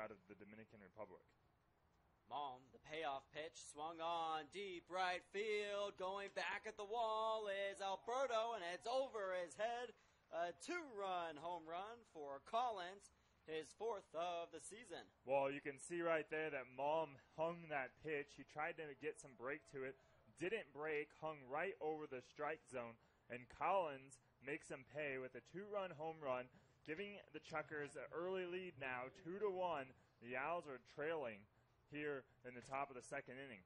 out of the Dominican Republic. Mom, the payoff pitch, swung on, deep right field, going back at the wall is Alberto, and it's over his head. A two-run home run for Collins, his fourth of the season. Well, you can see right there that Mom hung that pitch. He tried to get some break to it, didn't break, hung right over the strike zone, and Collins makes him pay with a two-run home run, giving the Chukars an early lead now, 2-1. The Owls are trailing here in the top of the second inning.